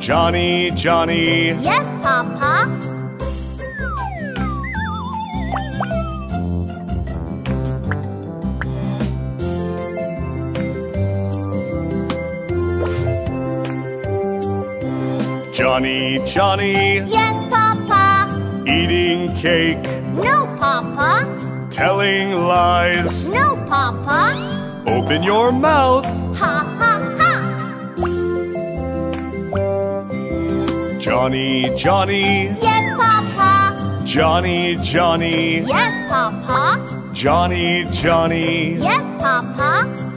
Johnny, Johnny. Yes, Papa. Johnny, Johnny. Yes, Papa. Eating cake. No, Papa. Telling lies. No, Papa. Open your mouth. Ha, ha, ha. Johnny, Johnny. Yes, Papa. Johnny, Johnny. Yes, Papa. Johnny, Johnny. Yes, Papa.